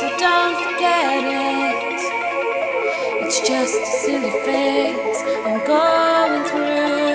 so don't forget it. It's just a silly phase I'm going through.